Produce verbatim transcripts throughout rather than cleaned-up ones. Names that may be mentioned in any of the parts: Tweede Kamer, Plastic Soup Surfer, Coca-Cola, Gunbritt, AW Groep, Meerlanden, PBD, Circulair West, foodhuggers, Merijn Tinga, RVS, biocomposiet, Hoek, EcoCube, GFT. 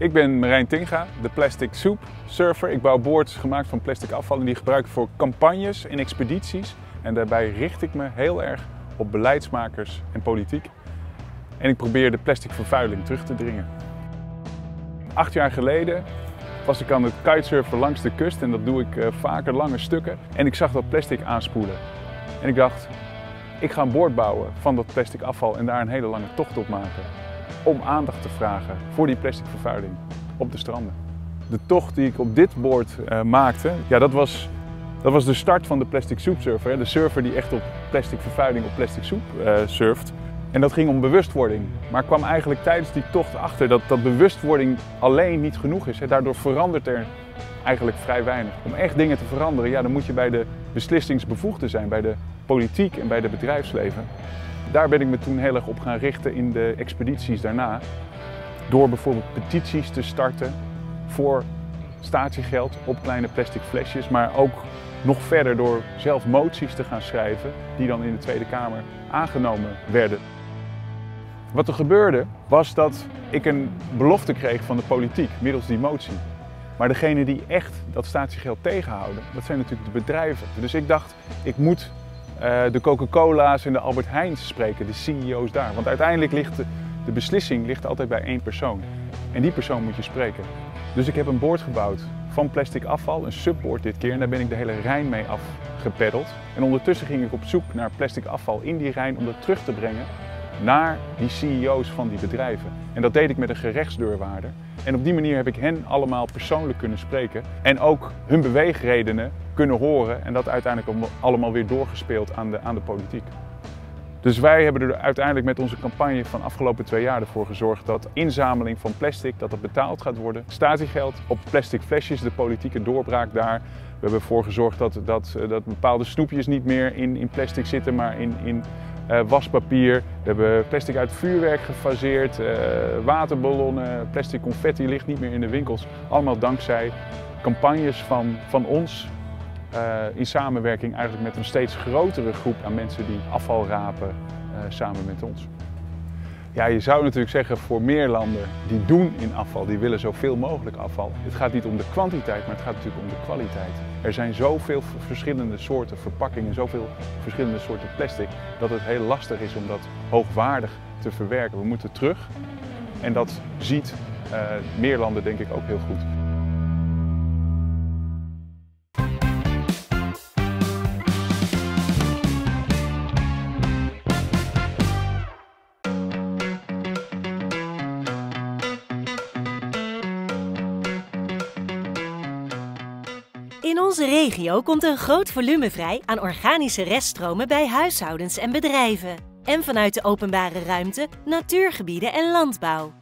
Ik ben Merijn Tinga, de Plastic Soup Surfer. Ik bouw boards gemaakt van plastic afval en die gebruik ik voor campagnes en expedities. En daarbij richt ik me heel erg op beleidsmakers en politiek. En ik probeer de plastic vervuiling terug te dringen. Acht jaar geleden was ik aan het kitesurfen langs de kust en dat doe ik vaker, lange stukken. En ik zag dat plastic aanspoelen. En ik dacht, ik ga een board bouwen van dat plastic afval en daar een hele lange tocht op maken. Om aandacht te vragen voor die plastic vervuiling op de stranden. De tocht die ik op dit board uh, maakte, ja, dat, was, dat was de start van de Plastic Soup Surfer. Hè? De surfer die echt op plastic vervuiling, op plastic soep uh, surft. En dat ging om bewustwording. Maar ik kwam eigenlijk tijdens die tocht achter dat, dat bewustwording alleen niet genoeg is. Hè? Daardoor verandert er eigenlijk vrij weinig. Om echt dingen te veranderen, ja, dan moet je bij de beslissingsbevoegden zijn, bij de politiek en bij het bedrijfsleven. Daar ben ik me toen heel erg op gaan richten in de expedities daarna. Door bijvoorbeeld petities te starten voor statiegeld op kleine plastic flesjes. Maar ook nog verder door zelf moties te gaan schrijven die dan in de Tweede Kamer aangenomen werden. Wat er gebeurde was dat ik een belofte kreeg van de politiek middels die motie. Maar degene die echt dat statiegeld tegenhouden, dat zijn natuurlijk de bedrijven. Dus ik dacht, ik moet Uh, de Coca-Cola's en de Albert Heijn's spreken, de C E O's daar. Want uiteindelijk ligt de, de beslissing ligt altijd bij één persoon. En die persoon moet je spreken. Dus ik heb een board gebouwd van plastic afval, een subboard dit keer. En daar ben ik de hele Rijn mee afgepeddeld. En ondertussen ging ik op zoek naar plastic afval in die Rijn om dat terug te brengen naar die C E O's van die bedrijven. En dat deed ik met een gerechtsdeurwaarder. En op die manier heb ik hen allemaal persoonlijk kunnen spreken en ook hun beweegredenen kunnen horen en dat uiteindelijk allemaal weer doorgespeeld aan de, aan de politiek. Dus wij hebben er uiteindelijk met onze campagne van afgelopen twee jaar ervoor gezorgd dat inzameling van plastic, dat dat betaald gaat worden. Statiegeld op plastic flesjes, de politieke doorbraak daar. We hebben ervoor gezorgd dat, dat, dat bepaalde snoepjes niet meer in, in plastic zitten, maar in, in Uh, waspapier, we hebben plastic uit vuurwerk gefaseerd, uh, waterballonnen, plastic confetti ligt niet meer in de winkels. Allemaal dankzij campagnes van, van ons uh, in samenwerking eigenlijk met een steeds grotere groep aan mensen die afval rapen uh, samen met ons. Ja, je zou natuurlijk zeggen voor Meerlanden die doen in afval, die willen zoveel mogelijk afval. Het gaat niet om de kwantiteit, maar het gaat natuurlijk om de kwaliteit. Er zijn zoveel verschillende soorten verpakkingen, zoveel verschillende soorten plastic, dat het heel lastig is om dat hoogwaardig te verwerken. We moeten terug en dat ziet uh, Meerlanden denk ik ook heel goed. In onze regio komt een groot volume vrij aan organische reststromen bij huishoudens en bedrijven. En vanuit de openbare ruimte, natuurgebieden en landbouw.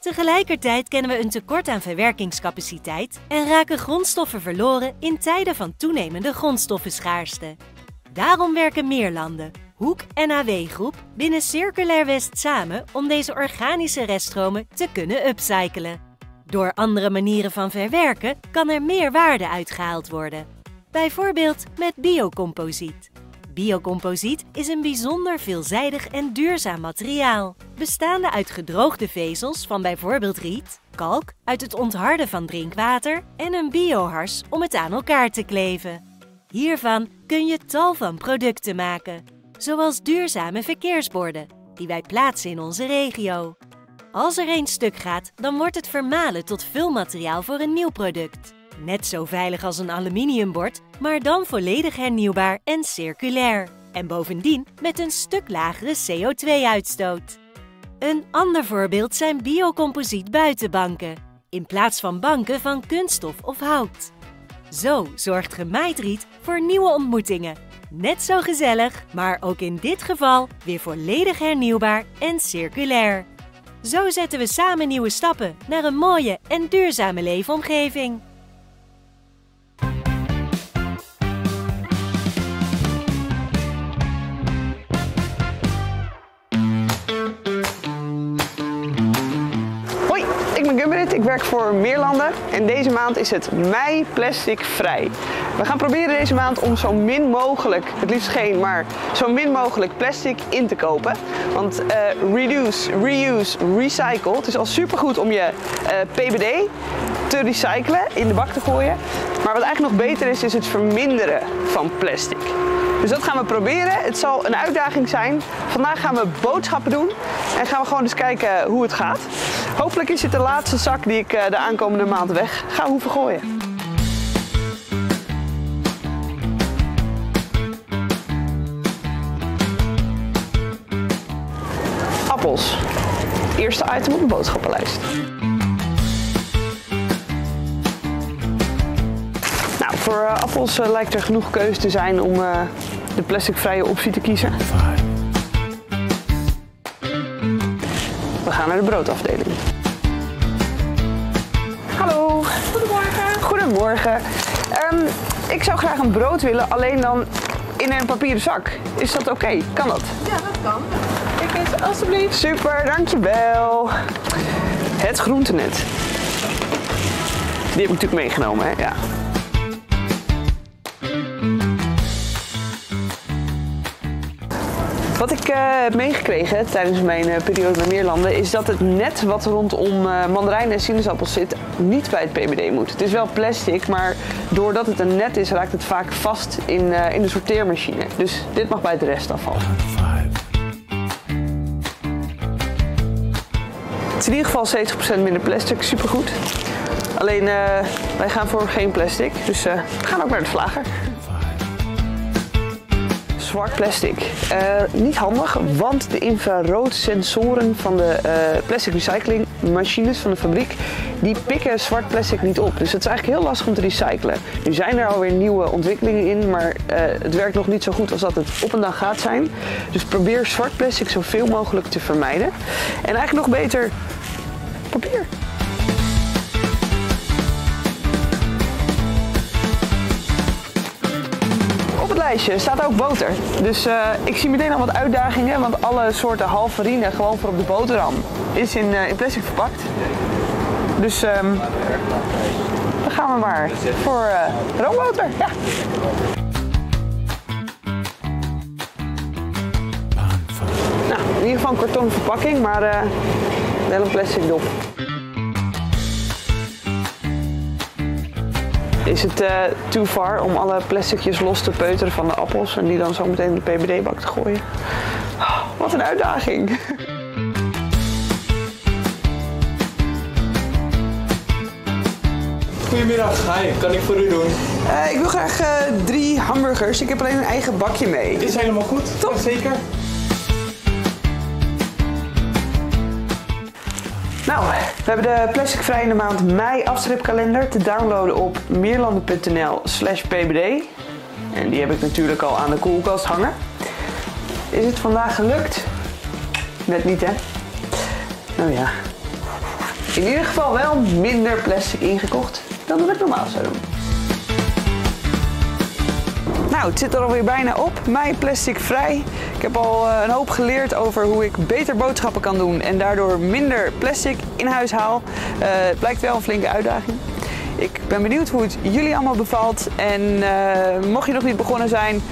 Tegelijkertijd kennen we een tekort aan verwerkingscapaciteit en raken grondstoffen verloren in tijden van toenemende grondstoffenschaarste. Daarom werken Meerlanden, Hoek en A W Groep binnen Circulair West samen om deze organische reststromen te kunnen upcyclen. Door andere manieren van verwerken kan er meer waarde uitgehaald worden. Bijvoorbeeld met biocomposiet. Biocomposiet is een bijzonder veelzijdig en duurzaam materiaal, bestaande uit gedroogde vezels van bijvoorbeeld riet, kalk uit het ontharden van drinkwater en een biohars om het aan elkaar te kleven. Hiervan kun je tal van producten maken, zoals duurzame verkeersborden, die wij plaatsen in onze regio. Als er één stuk gaat, dan wordt het vermalen tot vulmateriaal voor een nieuw product. Net zo veilig als een aluminiumbord, maar dan volledig hernieuwbaar en circulair. En bovendien met een stuk lagere C O twee uitstoot. Een ander voorbeeld zijn biocomposiet buitenbanken, in plaats van banken van kunststof of hout. Zo zorgt gemaaid riet voor nieuwe ontmoetingen. Net zo gezellig, maar ook in dit geval weer volledig hernieuwbaar en circulair. Zo zetten we samen nieuwe stappen naar een mooie en duurzame leefomgeving. Hoi, ik ben Gunbritt, ik werk voor Meerlanden en deze maand is het Mei Plastic Vrij. We gaan proberen deze maand om zo min mogelijk, het liefst geen, maar zo min mogelijk plastic in te kopen. Want uh, reduce, reuse, recycle. Het is al supergoed om je uh, P B D te recyclen, in de bak te gooien. Maar wat eigenlijk nog beter is, is het verminderen van plastic. Dus dat gaan we proberen. Het zal een uitdaging zijn. Vandaag gaan we boodschappen doen en gaan we gewoon eens kijken hoe het gaat. Hopelijk is dit de laatste zak die ik de aankomende maand weg ga hoeven gooien. Appels. Het eerste item op de boodschappenlijst. Voor uh, appels uh, lijkt er genoeg keuze te zijn om uh, de plasticvrije optie te kiezen. We gaan naar de broodafdeling. Hallo. Goedemorgen. Goedemorgen. Um, ik zou graag een brood willen, alleen dan in een papieren zak. Is dat oké? Okay? Kan dat? Ja, dat kan. Ik eet alsjeblieft. Super, dankjewel. Het groentenet. Die heb ik natuurlijk meegenomen, hè? Ja. Wat ik uh, heb meegekregen tijdens mijn uh, periode naar Meerlanden is dat het net wat rondom uh, mandarijnen en sinaasappels zit niet bij het P B D moet. Het is wel plastic, maar doordat het een net is raakt het vaak vast in, uh, in de sorteermachine. Dus dit mag bij het restafval. Het is in ieder geval zeventig procent minder plastic, supergoed. Alleen uh, wij gaan voor geen plastic, dus uh, we gaan ook naar de slager. Zwart plastic. Uh, niet handig, want de infraroodsensoren van de uh, plastic recyclingmachines van de fabriek die pikken zwart plastic niet op. Dus het is eigenlijk heel lastig om te recyclen. Nu zijn er alweer nieuwe ontwikkelingen in, maar uh, het werkt nog niet zo goed als dat het op een dag gaat zijn. Dus probeer zwart plastic zoveel mogelijk te vermijden. En eigenlijk nog beter papier. Staat ook boter. Dus uh, ik zie meteen al wat uitdagingen, want alle soorten halfarine gewoon voor op de boterham is in, uh, in plastic verpakt. Dus um, dan gaan we maar voor uh, roomboter. Ja. Nou, in ieder geval een kartonnen verpakking, maar uh, wel een plastic dop. Is het uh, too far om alle plasticjes los te peuteren van de appels en die dan zo meteen in de P B D-bak te gooien? Oh, wat een uitdaging! Goedemiddag, hi. Kan ik voor u doen? Uh, ik wil graag uh, drie hamburgers. Ik heb alleen een eigen bakje mee. Dit is helemaal goed. Top. Ja, zeker. Nou, we hebben de plasticvrij in de maand mei afstripkalender te downloaden op meerlanden punt n l slash p b d. En die heb ik natuurlijk al aan de koelkast hangen. Is het vandaag gelukt? Net niet, hè? Nou ja. In ieder geval wel minder plastic ingekocht dan dat ik normaal zou doen. Nou, het zit er alweer bijna op. Mei plasticvrij. Ik heb al een hoop geleerd over hoe ik beter boodschappen kan doen en daardoor minder plastic in huis haal. Uh, het blijkt wel een flinke uitdaging. Ik ben benieuwd hoe het jullie allemaal bevalt. En uh, mocht je nog niet begonnen zijn,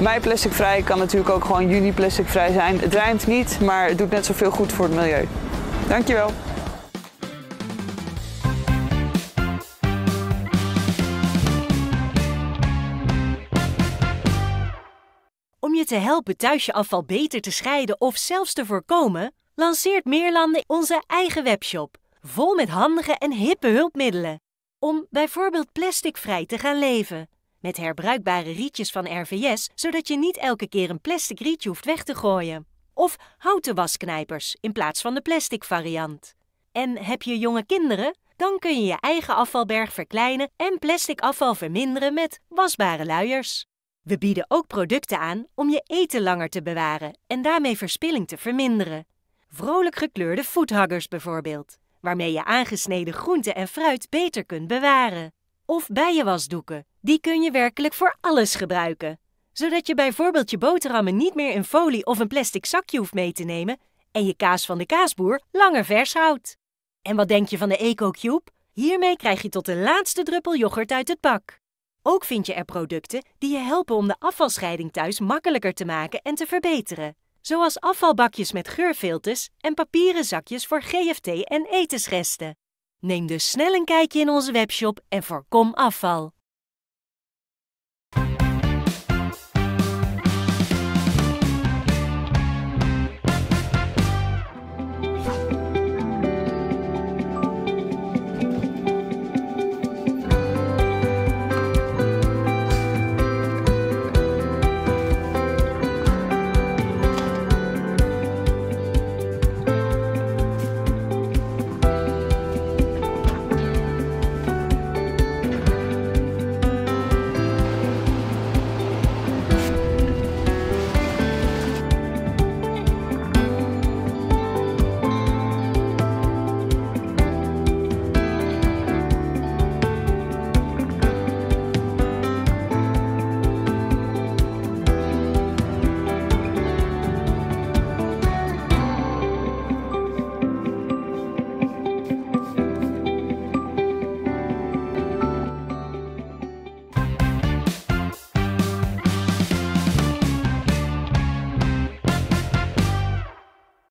mei plasticvrij kan natuurlijk ook gewoon juni plasticvrij zijn. Het rijmt niet, maar het doet net zoveel goed voor het milieu. Dankjewel. Te helpen thuis je afval beter te scheiden of zelfs te voorkomen, lanceert Meerlanden onze eigen webshop, vol met handige en hippe hulpmiddelen. Om bijvoorbeeld plasticvrij te gaan leven. Met herbruikbare rietjes van R V S, zodat je niet elke keer een plastic rietje hoeft weg te gooien. Of houten wasknijpers in plaats van de plastic variant. En heb je jonge kinderen? Dan kun je je eigen afvalberg verkleinen en plastic afval verminderen met wasbare luiers. We bieden ook producten aan om je eten langer te bewaren en daarmee verspilling te verminderen. Vrolijk gekleurde foodhuggers bijvoorbeeld, waarmee je aangesneden groenten en fruit beter kunt bewaren. Of bijenwasdoeken, die kun je werkelijk voor alles gebruiken. Zodat je bijvoorbeeld je boterhammen niet meer in folie of een plastic zakje hoeft mee te nemen en je kaas van de kaasboer langer vers houdt. En wat denk je van de EcoCube? Hiermee krijg je tot de laatste druppel yoghurt uit het pak. Ook vind je er producten die je helpen om de afvalscheiding thuis makkelijker te maken en te verbeteren. Zoals afvalbakjes met geurfilters en papieren zakjes voor G F T en etensresten. Neem dus snel een kijkje in onze webshop en voorkom afval.